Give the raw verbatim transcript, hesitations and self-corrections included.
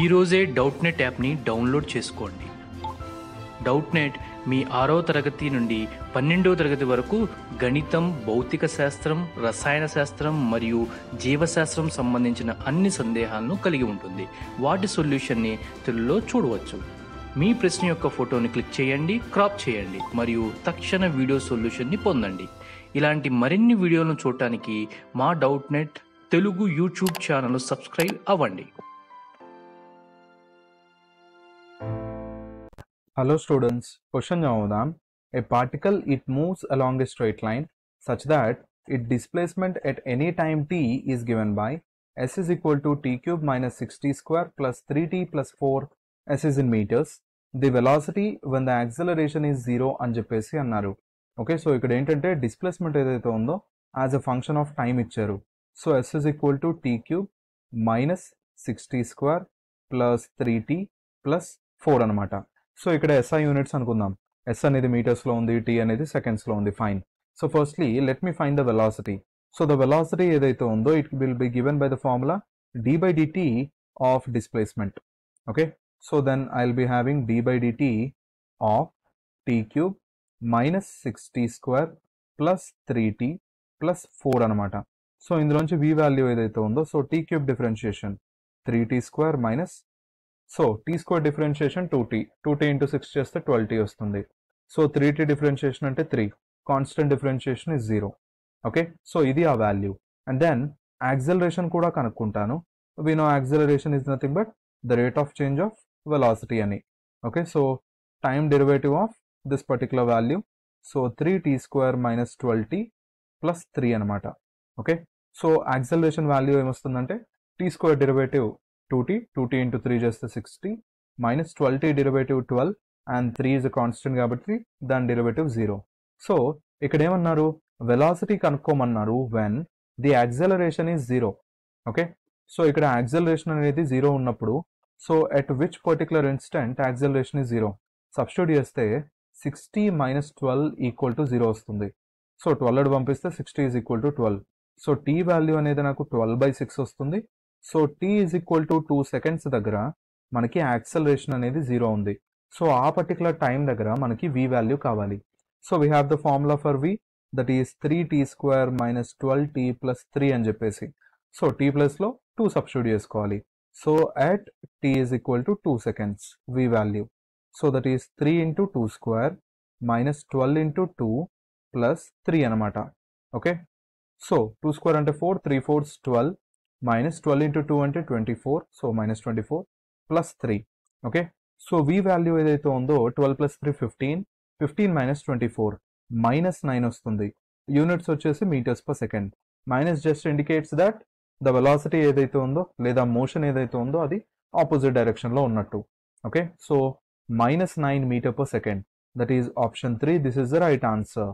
ఈ రోజే డౌట్నెట్ యాప్ని డౌన్లోడ్ చేసుకోండి. డౌట్నెట్ మీ ఆరవ తరగతి నుండి పన్నెండవ తరగతి వరకు గణితం, భౌతిక శాస్త్రం, రసాయన శాస్త్రం మరియు జీవశాస్త్రం సంబంధించిన అన్ని సందేహాలను కలిగి ఉంటుంది. వాటి సొల్యూషన్ని తెలుగులో చూడవచ్చు. మీ ప్రశ్న యొక్క ఫోటోని క్లిక్ చేయండి, క్రాప్ చేయండి మరియు తక్షణ వీడియో సొల్యూషన్ని పొందండి. ఇలాంటి మరిన్ని వీడియోలను చూడటానికి మా Doubtnut Telugu YouTube channel subscribe అవ్వండి. Hello students, question Javodam. A particle, it moves along a straight line such that its displacement at any time t is given by s is equal to t cube minus six t square plus three t plus four. S is in meters. The velocity when the acceleration is zero and J P C annaru. Okay, so ikkada entante displacement edaithe undo as a function of time icharu. So s is equal to t cube minus six t square plus three t plus four anamata. So ఇక్కడ SI units అనుకుందాం. S అనేది మీటర్స్లో ఉంది, t అనేది సెకండ్స్లో ఉంది. Fine. So firstly let me find the velocity. So the velocity ఏదైతే ఉందో it will be given by the formula d by dt of displacement. Okay, so then I will be having d by dt of t cube minus six t square plus three t plus four అనమాట. So ఇందులోంచి v value ఏదైతే ఉందో, so t cube differentiation three t square minus, so t square differentiation two t, two t into six చేస్తే twelve t వస్తుంది. So three t differentiation అంటే three, constant differentiation is zero. Okay, so ఇది ఆ value. And then acceleration కూడా కనుక్కుంటాను. We know acceleration is nothing but the rate of change of velocity అని. Okay, so time derivative of this particular value, so three t square minus twelve t plus three అనమాట. Okay, so acceleration value ఏమొస్తుందంటే t square derivative two t, two t into three చేస్తే six t, minus twelve t derivative twelve, and three is a constant కాబట్టి దాని derivative zero. So ఇక్కడ ఏమన్నారు, velocity కనుక్కోమన్నారు when the acceleration is zero. Okay, so ఇక్కడ acceleration అనేది zero ఉన్నప్పుడు, so at which particular instant acceleration is zero. Substitute చేస్తే sixty minus twelve equal to zero వస్తుంది. సో ట్వెల్వ్ అటు పంపిస్తే sixty is equal to twelve. So t value అనేది నాకు twelve by six వస్తుంది. So tea is equal to two seconds దగ్గర మనకి acceleration అనేది జీరో ఉంది. సో ఆ పర్టికులర్ టైం దగ్గర మనకి వి వాల్యూ కావాలి. So we have the formula for v, that is three t square minus twelve t plus three అని చెప్పేసి. సో టీ ప్లస్లో టూ సబ్స్టిట్యూట్ చేసుకోవాలి. So at t is equal to two seconds v value, so that is three into two square minus twelve into two plus three అనమాట. Okay, so two square అంటే four, three fours twelve, minus twelve into two అంటే twenty four, so minus twenty four plus three. okay, so v value ఏదైతే ఉందో twelve plus three fifteen, fifteen minus twenty four minus nine వస్తుంది. Units వచ్చేసి metres per second. Minus just indicates that the velocity ఏదైతే ఉందో లేదా motion ఏదైతే ఉందో అది ఆపోజిట్ డైరెక్షన్లో ఉన్నట్టు. Okay, so minus nine metre per second, that is option three. This is the right answer.